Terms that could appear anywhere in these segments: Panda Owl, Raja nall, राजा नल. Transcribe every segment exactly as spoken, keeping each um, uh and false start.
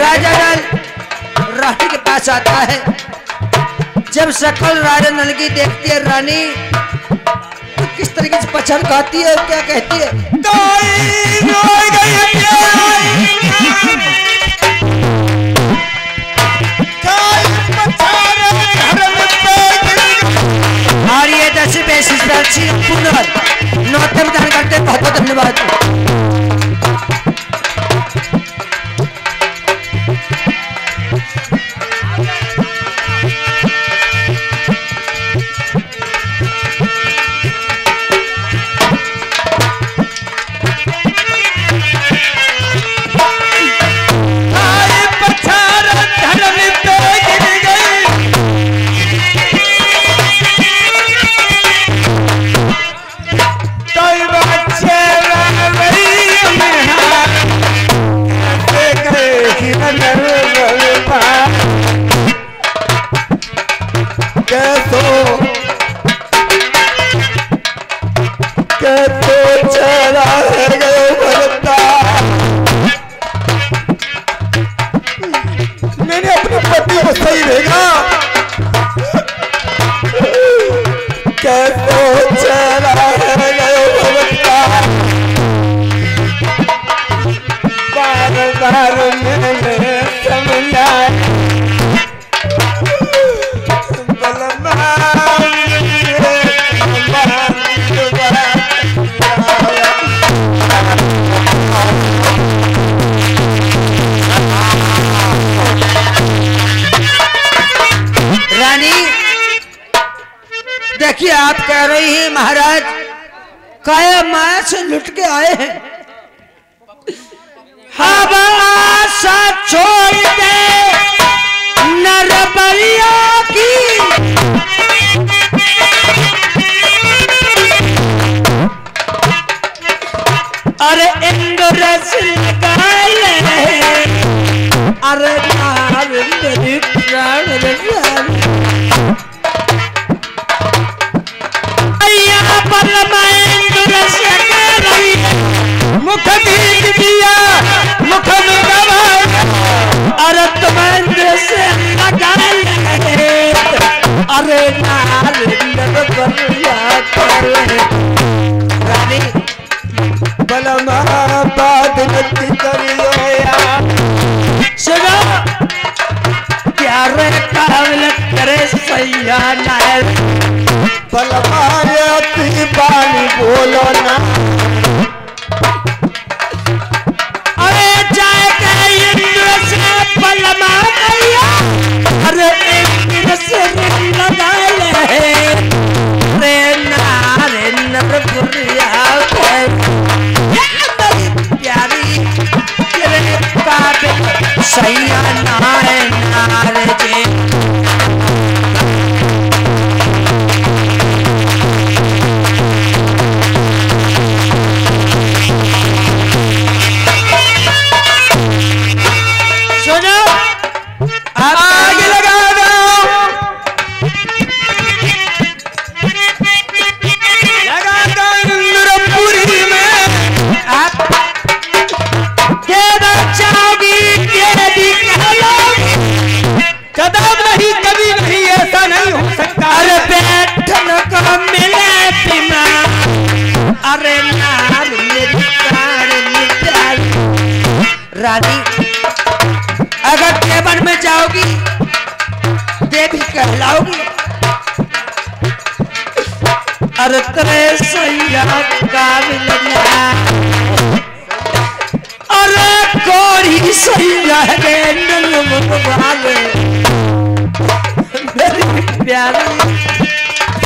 राजा नल रानी के पास आता है। जब सकल राजा नल की देखती है रानी तो किस तरीके से पछड़ खाती है और क्या कहती है, दाई रोई गई है करते। बहुत बहुत धन्यवाद। देखिए आप कह रही हैं महाराज काया माया से लुट के आए हैं, हवा आशा छोड़ दे नरबलिया की, अरे इंद्रस निकाल अरे नार बोलो ना, अरे जाए अरे प्यारी सैया रानी, अगर केवल में जाओगी देवी कहलाओगी। अरे तेरे सैया अरे गोरी सैया मेरी प्यारी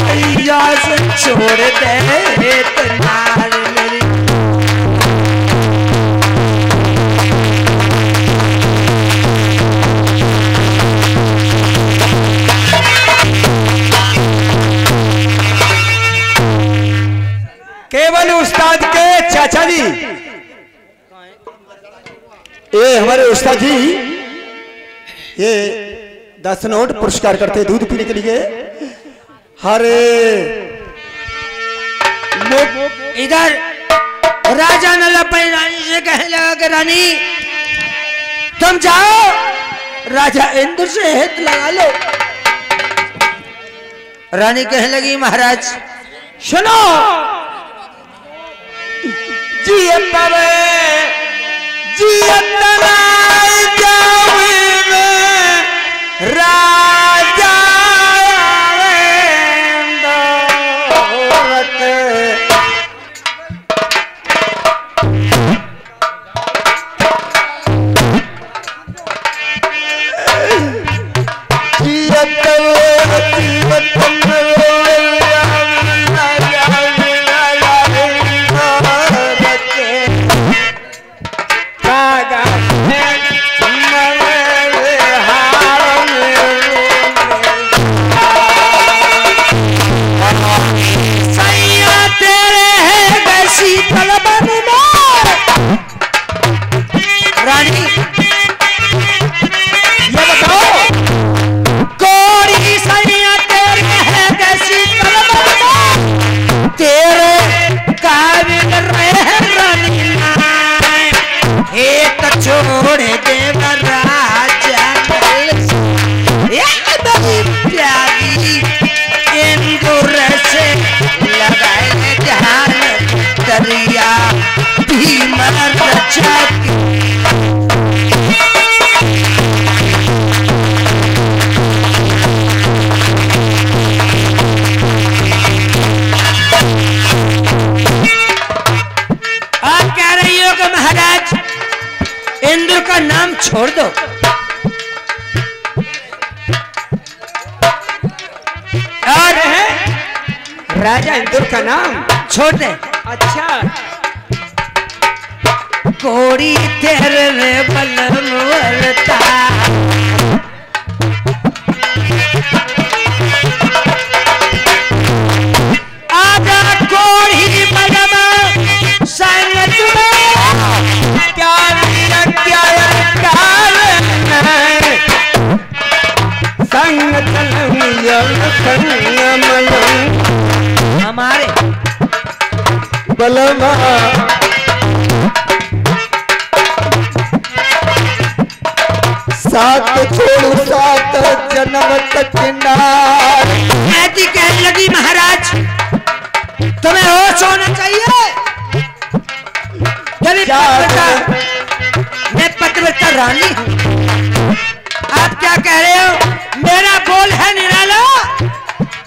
सैया से छोड़ दे नार मेरी। केवल उस्ताद के चाचा जी ये हमारे उस्ताद जी ये दस नोट पुरस्कार करते दूध पीने के लिए। हरे इधर राजा नल अपनी रानी से कहने लगा कि रानी तुम राम जाओ राजा इंद्र से हित लगा लो। रानी कहने लगी महाराज सुनो जी तरे जी तरे राजा छोड़ दो। और राजा इंदुर का नाम छोड़ दे। अच्छा कोड़ी तेरे में बलम वरता आजा कोड़ी बलम सैन्य क्या हमारे बलमा साथ छोड़ साथ जन्म तक ऐसी कहने लगी महाराज तुम्हें होश होना चाहिए। मैं पतिव्रता रानी हूं आप क्या कह रहे हो मेरा बोल है निराला।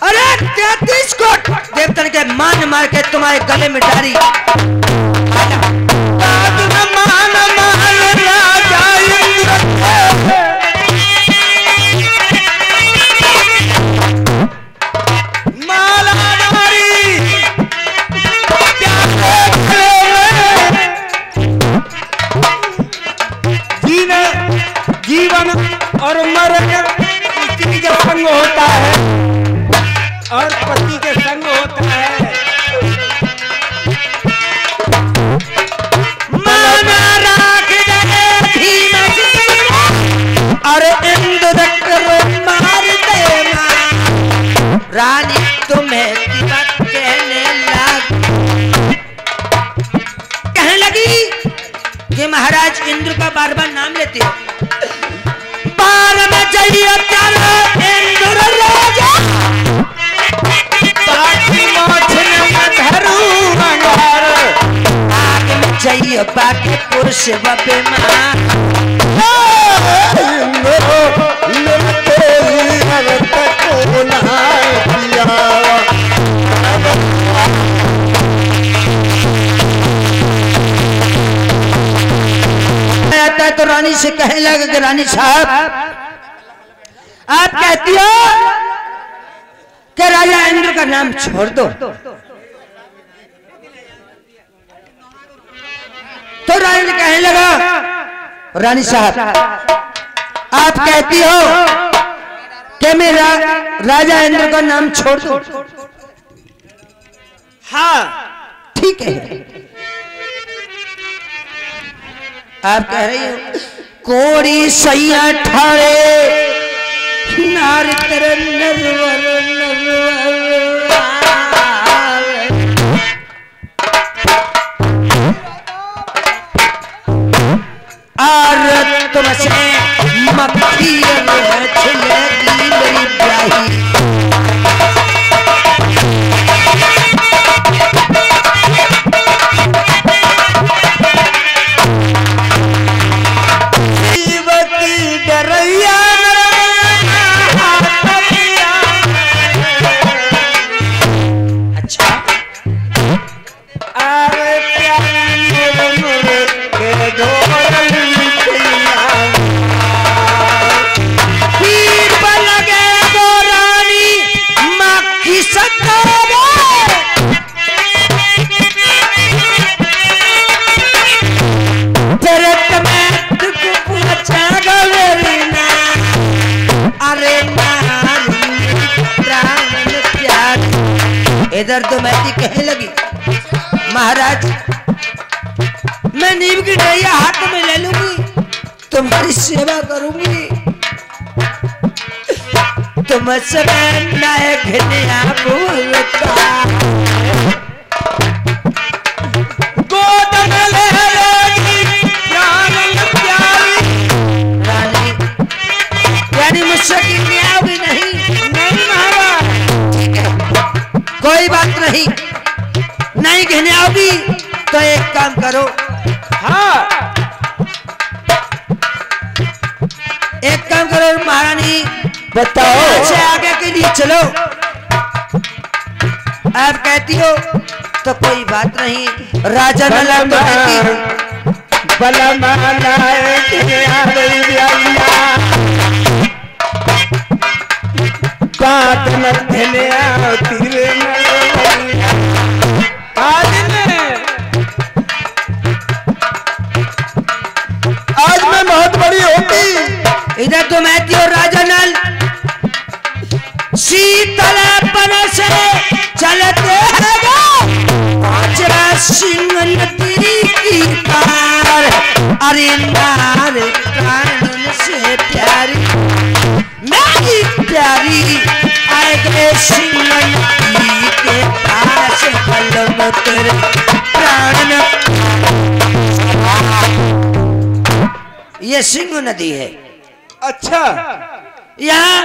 अरे तैतीस कोट देवता के मान मार के तुम्हारे गले में डाली बाकी पुरुष बपे आता तो रानी से कहने लगा कि रानी साहब आप कहती हो कि राजा इंद्र का नाम छोड़ दो तो रानी कहने लगा रानी साहब आप कहती हो कि मैं रा, राजा इंद्र का नाम छोड़ दूं। हाँ ठीक है आप कह रही हो कोड़ी सैया ठाड़े नार तरन नरवर नरवर आरत तुमसे मक्खियन है छलगी मेरी ब्याही इधर तो मैती कहने लगी, महाराज मैं नीम की डैया हाथ में ले लूंगी, तुम्हारी सेवा करूंगी, तुमसे मैं नायक घनिया बोलता गोद में ले लेगी रानी प्यारी रानी यानी मुझसे न्याय भी नहीं नहीं महाराज कोई बात नहीं नहीं कहने अभी तो एक काम करो, हाँ एक काम करो महारानी बताओ अच्छे आगे के लिए चलो, आप कहती हो तो कोई बात नहीं राजा नल्ल तो कहती हो बला माना है कि बात मत ले आती रे आज ने आज मैं बहुत बड़ी होती। इधर तुम आती हो राजा नल्ल शीतलापन से चलते हैं पांचवा सिंह नदी की पार अरे नार प्राण से प्यारी मेरी प्यारी आएंगे सिंह नदी के पास कलम तेरे प्राण ये सिंह नदी है। अच्छा यहाँ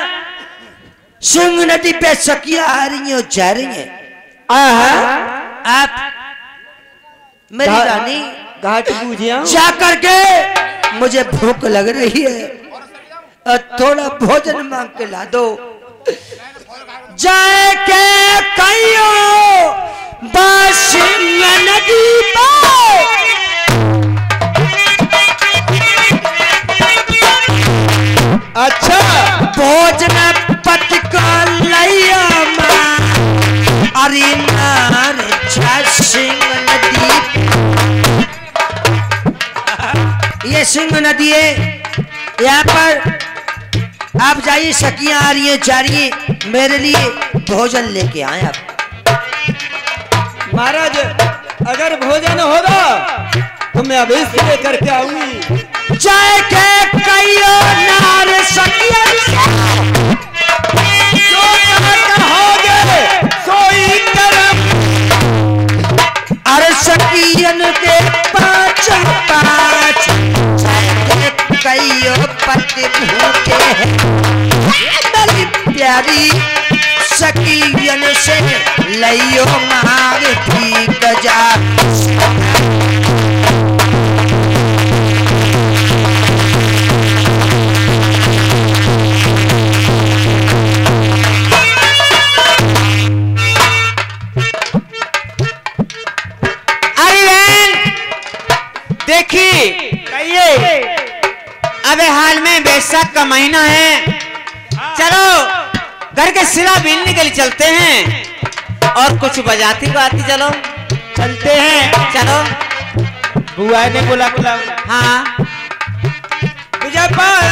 सिंह नदी पे सखियां आ रही हैं और जा रही हैं। आहा आप मेरी रानी घाट पूजिया जा करके मुझे भूख लग रही है थोड़ा भोजन मांग के ला दो। जय के कहियो बाशिंग नदी पर अच्छा भोजन पत का लिया मां अरे नार सिंह नदी ये सिंह नदी है यहाँ पर आप जाइए सखियां आ रही है जा रही है मेरे लिए भोजन लेके आए आप। महाराज अगर भोजन होगा तो मैं अभी से लेकर के आऊंगी। जय के कहियो नार सखियां जो कहोगे सोई करम अरे सखियन के पाँच पाँच कईयों पति भूखे हैं मेरी प्यारी सखियन से लियो मांग ठीक जा देखी कहिए अबे हाल में बैसाख का महीना है चलो घर के सिला बीनने के लिए चलते हैं और कुछ बजाती बाती चलो चलते हैं चलो बुआ ने बोला बोला हाँ तुझे पाल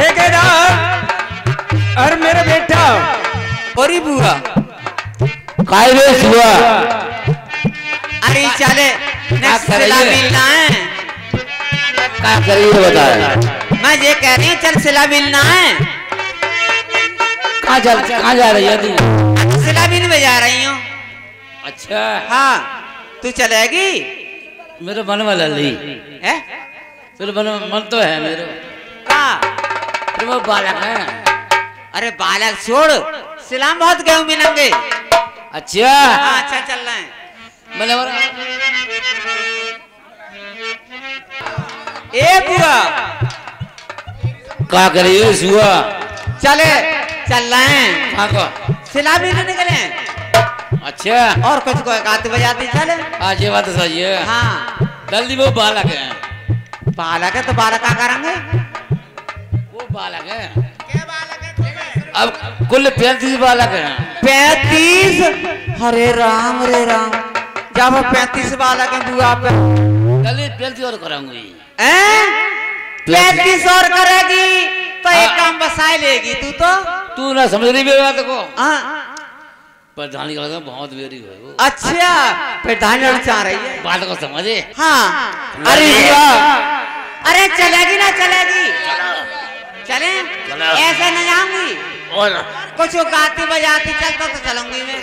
ठेकेदार और मेरा बेटा और बुआ कायरे बुआ अरे चले नेक्स्ट सिला बीनना है क्या करिए बताएं मैं ये कह रही हूँ चल सिला बीनना है कहाँ जा कहाँ जा रही है तू सिला बीन में जा रही हूँ। अच्छा हाँ तू चलेगी मेरे मन वाला ली है फिर बोलो मन तो है मेरे का फिर वो बालक है। अरे बालक छोड़ सलाम बहुत गए मिलेंगे। अच्छा अच्छा चल रहे हैं ए पूरा क्या करिए हुआ चले चल रहे हैं सलाम लेने निकले। अच्छा और कुछ को एकात बजाती चले। आज ये बात सही है। हाँ जल्दी वो बालक है बालक है तो बालक क्या करेंगे वो बालक है क्या बालक है। अब कुल पैंतीस बालक है। पैंतीस हरे राम हरे राम जब पैंतीस बालक है दुआ पे जल्दी पैंतीस और करेंगे पैंतीस और करेगी तो एक काम बसाए लेगी तू तो तू ना समझ रही मेरी बात को। हाँ प्रधान बहुत वेरी है। अच्छा प्रधान चाह रही है बात को समझे। हाँ अरे अरे चलेगी ना चलेगी चले ऐसे न जाऊंगी और कुछ गाती बजाती चलता तो चलूंगी मैं।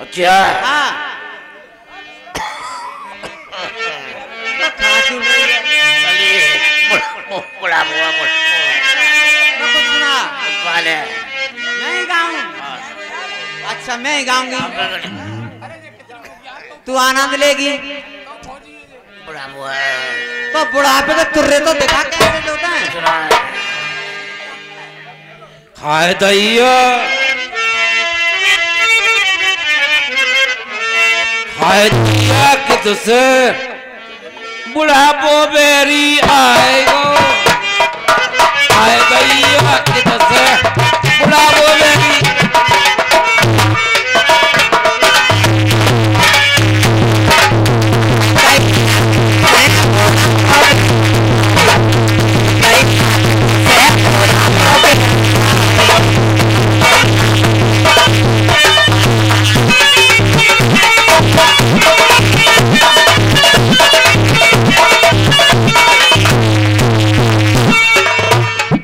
अच्छा हाँ नहीं गाऊं। अच्छा मैं गाऊंगी तू आनंद लेगी तो बुढ़ापे का तुर्रे तो दिखा कैसे होता है। हाय दैया हाय दैया कि तुझसे बुढ़ापो बेरी आएगो। हाय दैया कि तुझसे बुढ़ापो बेरी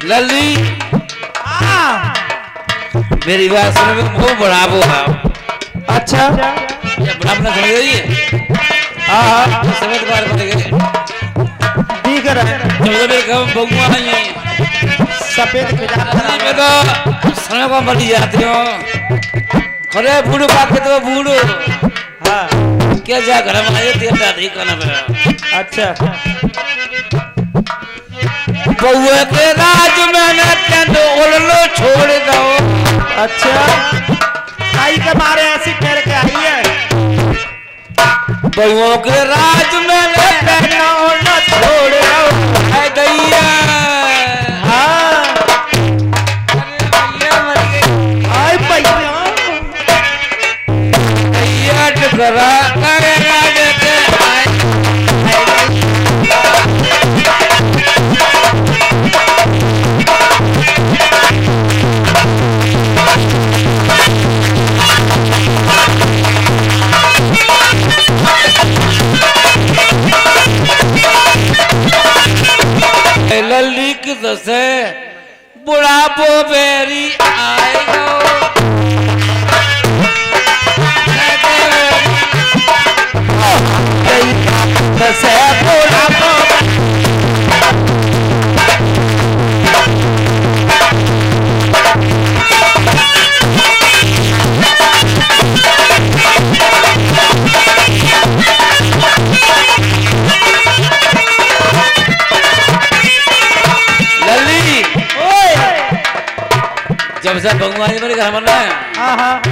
लल्ली मेरी बात सुन में खूब बुढ़ापो है। अच्छा बुढ़ापना समझ रही है। हाँ हाँ समझ बार को देखे ठीक है बंगुआ नहीं सफेद में तो समय को मरी जाती हो खरे बूढ़ो पाके तो बूढ़ो। हाँ क्या जा घर में आए तेरा नहीं करना पड़ा। अच्छा बहुए के राज मैंने तेन उल्लो छोड़ दो। अच्छा आई के मारे ऐसी फेर के आई है बहुओं के राज मैंने तेन उल्लो छोड़ दो। है दैया हाँ आई भैया दैया टुकड़ा करे राज के लल्ली की दसे बुढ़ापो बेरी आएगा। दसे बुढ़ापो भगवान मेरे घर बनना है। हाँ हाँ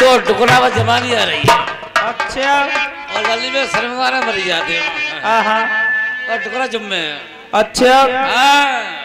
तो टुकड़ा पर जमानी आ रही है। अच्छा और गली में शर्मगारा मरी जाते हैं। हाँ हाँ और टुकड़ा जुम्मे। अच्छा हाँ